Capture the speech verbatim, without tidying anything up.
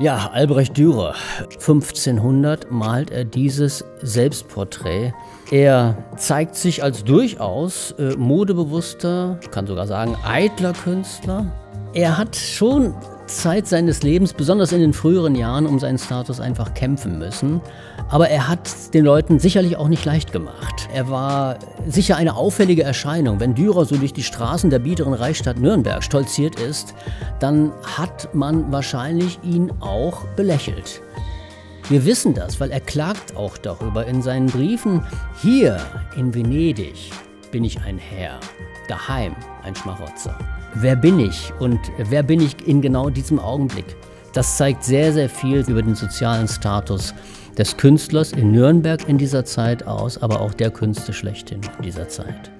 Ja, Albrecht Dürer, fünfzehnhundert malt er dieses Selbstporträt. Er zeigt sich als durchaus äh, modebewusster, kann sogar sagen eitler Künstler. Er hat schon Zeit seines Lebens, besonders in den früheren Jahren, um seinen Status einfach kämpfen müssen. Aber er hat den Leuten sicherlich auch nicht leicht gemacht. Er war sicher eine auffällige Erscheinung. Wenn Dürer so durch die Straßen der biederen Reichsstadt Nürnberg stolziert ist, dann hat man wahrscheinlich ihn auch belächelt. Wir wissen das, weil er klagt auch darüber in seinen Briefen. Hier in Venedig bin ich ein Herr, daheim ein Schmarotzer. Wer bin ich und wer bin ich in genau diesem Augenblick? Das zeigt sehr, sehr viel über den sozialen Status des Künstlers in Nürnberg in dieser Zeit aus, aber auch der Künste schlechthin in dieser Zeit.